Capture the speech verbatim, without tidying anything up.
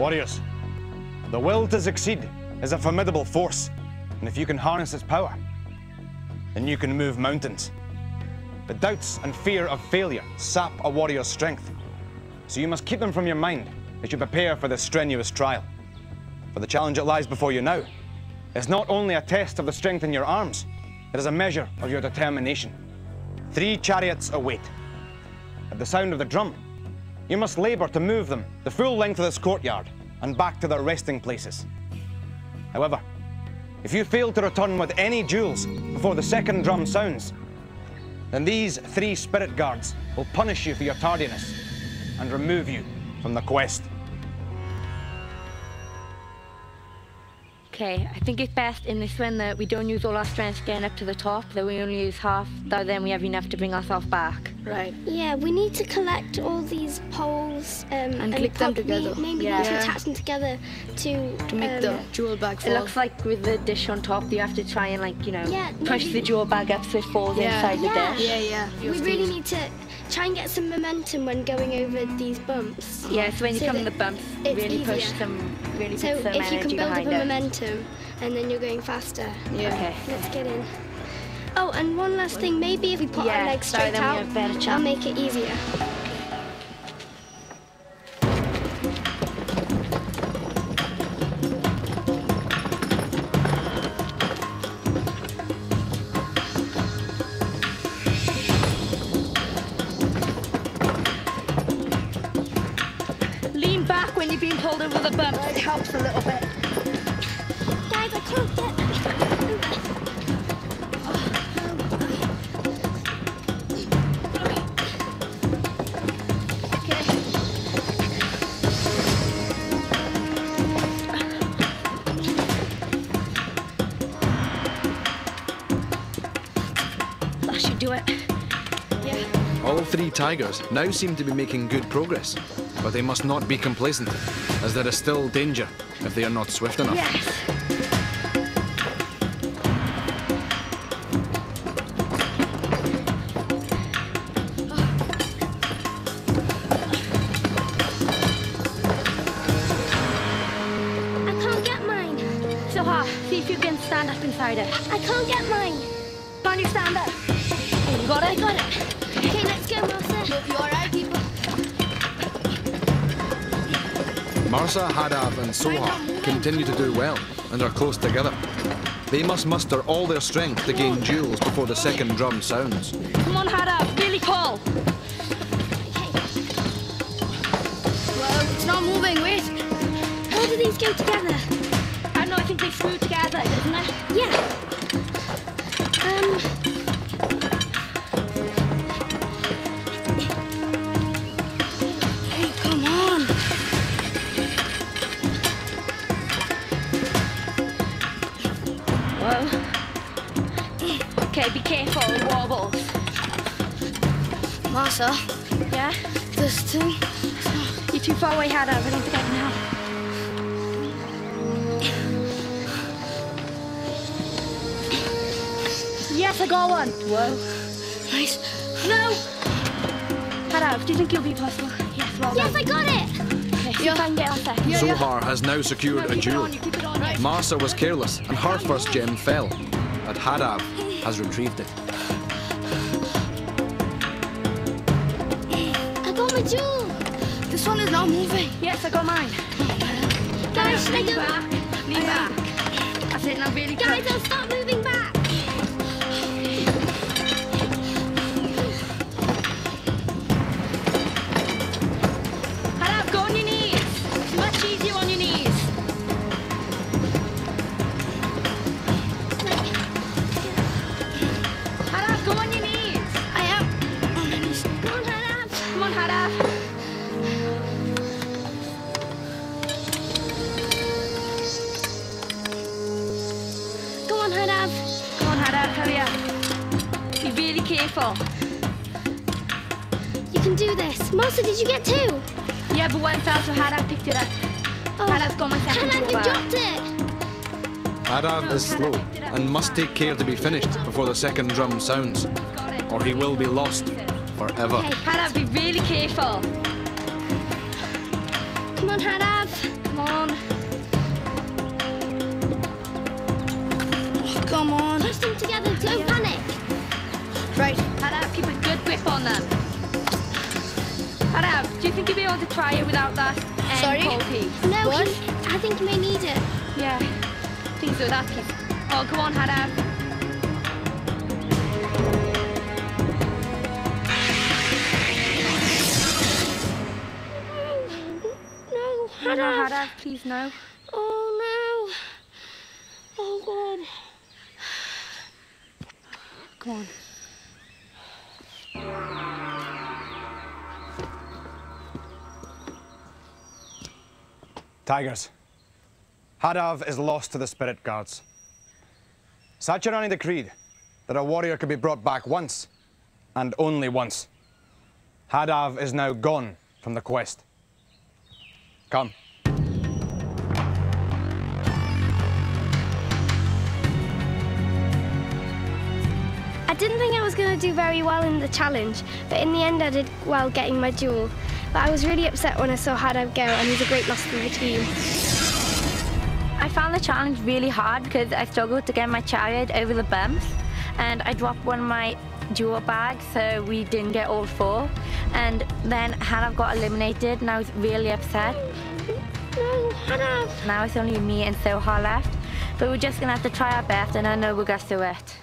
Warriors, the will to succeed is a formidable force, and if you can harness its power, then you can move mountains. But doubts and fear of failure sap a warrior's strength, so you must keep them from your mind as you prepare for this strenuous trial. For the challenge that lies before you now is not only a test of the strength in your arms, it is a measure of your determination. Three chariots await. At the sound of the drum, you must labour to move them the full length of this courtyard and back to their resting places. However, if you fail to return with any jewels before the second drum sounds, then these three spirit guards will punish you for your tardiness and remove you from the quest. Okay, I think it's best in this one that we don't use all our strength getting up to the top, that we only use half, though then we have enough to bring ourselves back. Right. Yeah, we need to collect all these poles um, and, and click them together. Maybe yeah. we need to attach them together to... To make um, the jewel bag fall. It looks like with the dish on top, you have to try and, like, you know, yeah, push maybe. the jewel bag up so it falls yeah. inside yeah. the dish. Yeah, yeah. You'll we see. really need to try and get some momentum when going over these bumps. Yeah, so when you so come in the bumps, really easier. push them, really so put some energy behind it. So if you can build up a momentum, and then you're going faster. Yeah. Okay. Let's get in. Oh, and one last thing. Maybe if we put yeah, our legs straight so out, that'll make it easier. Lean back when you're being pulled over the bump. It helps a little bit. Three tigers now seem to be making good progress, but they must not be complacent, as there is still danger if they are not swift enough. Yes. I can't get mine. Sohar, see if you can stand up inside it. I can't get mine. Can you stand up? Oh, you got it? I got it. Okay, let's go, Marca. You alright, people? Marca, Hadav and Sohar continue to do well and are close together. They must muster all their strength to gain jewels before the second drum sounds. Come on, Hadav, really call. Okay. Well, it's not moving, wait. How do these go together? I don't know, I think they screw together, doesn't it? Yeah. Um... Marca? Yeah? This thing? Oh, you're too far away, Hadav. I don't think I can help. Yes, I got one. Whoa. Nice. No! Hadav, do you think you'll be possible? Yes, well Yes, done. I got it! Okay, see yeah. if I can get on there. Sohar has now secured no, a jewel. Right. Marca was careless, and her first gem fell. But Hadav has retrieved it. Jewel. This one is not moving. Yes, I got mine. Guys, should I go back? Lean back. I said now really Guys, I'll stop moving back. Hadav, go on your knees. It's much easier on your knees. Hadav, go on your knees. I am on my knees. Come on, Hadav. Come on, Hadav. Careful. You can do this. Marca, did you get two? Yeah, but one fell, so Hadav picked it up. Oh. Hadav's got my second Hadav, you dropped it! Hadav no, is slow Hadav and must take care to be finished before the second drum sounds, or he will be lost forever. Okay. Hadav, be really careful. Come on, Hadav. Come Come on. Oh, come on. Push them together. Don't yeah. panic. Right. Hadav, keep a good grip on them. Hadav, do you think you'd be able to try it without that um, Sorry? Pole piece? No, what? I think you may need it. Yeah. I think so, that piece. Oh, go on, Hadav. No, no, Hadav, please, no. Oh, no. Oh, God. Come on. Tigers, Hadav is lost to the spirit guards. Satyarani decreed that a warrior could be brought back once, and only once. Hadav is now gone from the quest. Come. I didn't think I was going to do very well in the challenge, but in the end I did well getting my jewel. But I was really upset when I saw Hadav go, and he's a great loss for the team. I found the challenge really hard because I struggled to get my chariot over the bumps, and I dropped one of my jewel bag, so we didn't get all four. And then Hadav got eliminated, and I was really upset. No, Hadav! Now it's only me and Sohar left, but we're just gonna have to try our best, and I know we'll get through it.